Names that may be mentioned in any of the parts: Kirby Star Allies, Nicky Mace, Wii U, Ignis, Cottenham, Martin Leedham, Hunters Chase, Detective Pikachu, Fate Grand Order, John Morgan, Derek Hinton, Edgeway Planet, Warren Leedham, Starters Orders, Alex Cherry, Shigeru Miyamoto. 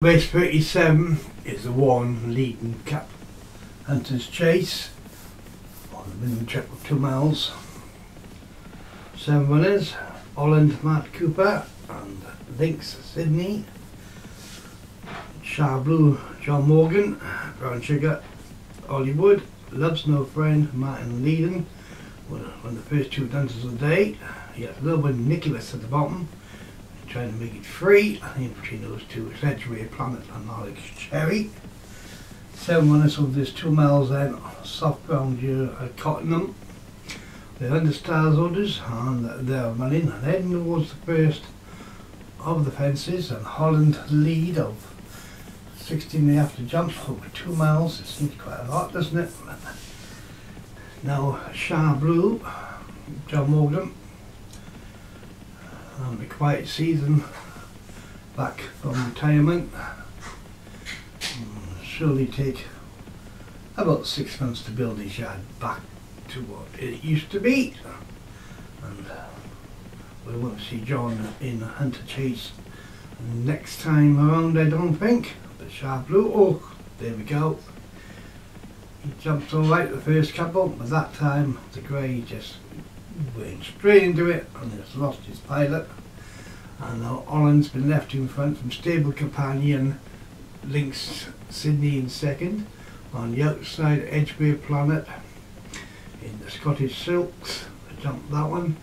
Race 37 is the Warren Leedham Cup Hunters Chase on the minimum track of 2 miles. 7 winners: Holland Mark Cooper and Lynx Sydney, Char Blue John Morgan, Brown Sugar Hollywood, Love's No Friend Martin Leedham. One of the first two dances of the day. You got a little bit of Nicky Mace at the bottom, trying to make it free. I think between those two, Edgeway Planet and Alex Cherry. 7 winners of this 2 miles then, soft ground here at Cottenham. They're under Starters Orders and they're running and heading towards the first of the fences, and Holland lead of 16 after jumps over 2 miles. It seems quite a lot, doesn't it? Now Char Blue, John Morgan, and the quiet season back from retirement, surely take about 6 months to build his yard back to what it used to be, and we won't see John in a hunter chase next time around, I don't think. But Char Blue, oh there we go, he jumped alright the first couple, but that time the grey just went straight into it and has lost his pilot, and now Holland's been left in front from stable companion Lynx Sydney in second. On the outside, Edgeway Planet in the Scottish silks, I jumped that one,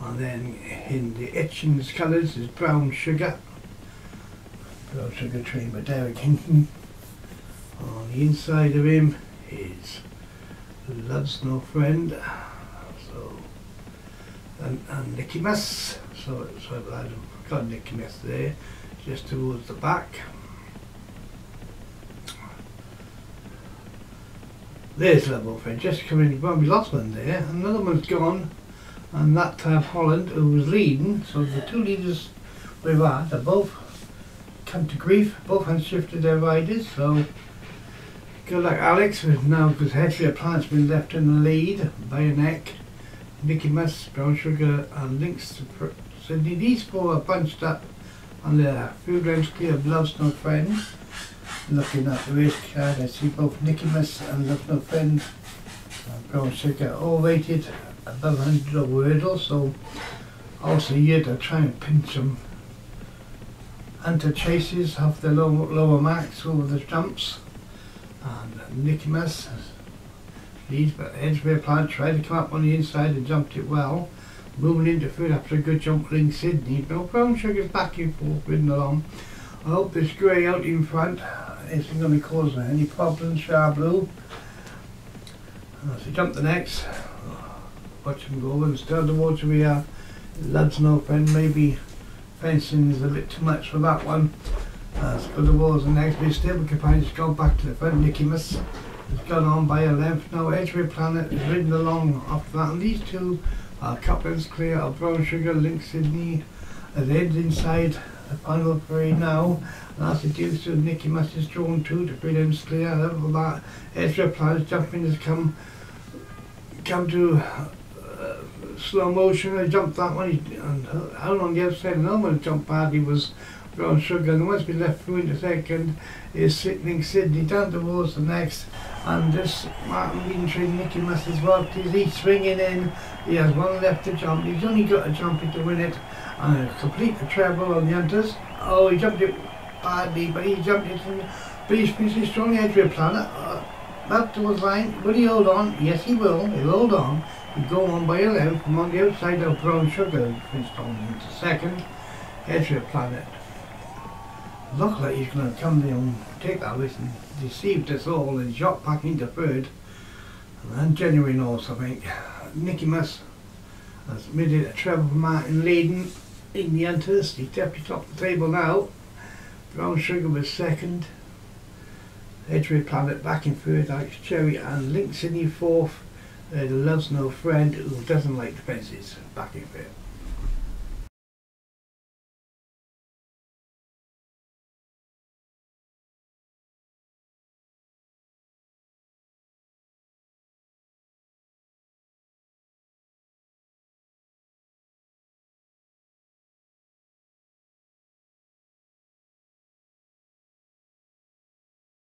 and then in the Etchings colours is Brown Sugar trained by Derek Hinton. On the inside of him is Love's No Friend, so and Nicky Mace, so I've got Nicky Mace there just towards the back. There's Level Friend just coming, well, we lost one there, another one's gone, and that time Holland, who was leading, so the two leaders we've had have both come to grief, both have shifted their riders, so good luck Alex, now because Hedgeway Planet's been left in the lead by a neck. Nicky Mace, Brown Sugar and Lynx Sydney, these four are bunched up and they're a few rounds clear of Love's No Friend. Looking at the race card, I see both Nicky Mace and Love's No Friend and Brown Sugar all rated above 100 over hurdle, so also here to try and pin some hunter chases off their lower marks over the jumps. And Nicky Mace leads, but Edgeway Planet tried to come up on the inside and jumped it well, moving into third after a good jump Lynx Sydney, but Brown Sugar's back and forth ridden along. I hope this grey out in front isn't going to cause any problems. Char Blue, as he jumped the next, watch him go and still the water we are. Love's No Friend, maybe fencing is a bit too much for that one. But the walls and next bit stable companions gone back to the front. Nicky Mace has gone on by a length. Now Edgeway Planet is ridden along off that, and these two are couplets clear of Brown Sugar, Lynx Sydney, and the end inside the final three now. And as it is to Nicky Mace is drawn two to bring them clear, and over that Edgeway Planet's jumping has come to slow motion. I jumped that one, and how long the outside, another one jumped badly was Brown Sugar, and once we left through into second is Sydney, down towards the next, and this Martin Leedham trained Nicky Mace as well. He's swinging in, he has one left to jump, he's only got a jump to win it and complete the treble on the hunters. Oh, he jumped it badly, but he jumped it, but he's pretty strong. Edgeway Planet back towards line, will he hold on? Yes he will, he'll hold on, he'll go on by a length from on the outside of Brown Sugar, who finished on into second. Edgeway Planet look like he's going to come there and take that race and deceived us all and shot back into third. And genuine also, I think. Nicky Mace has made it a treble for Martin Leedham in the hunters. He's definitely top of the table now. Brown Sugar was second. Edgeway Planet back in third. Alex Cherry and Lynx Sydney fourth. Love's No Friend, who doesn't like the fences, back in third.